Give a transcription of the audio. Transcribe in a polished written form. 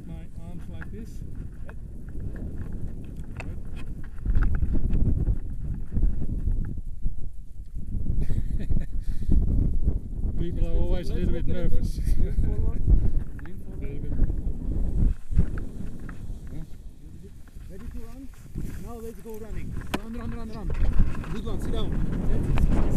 keep my arms like this. Yep. People are always a little bit nervous. Ready to run? Now let's go running. Run, run, run, run. Good one, sit down.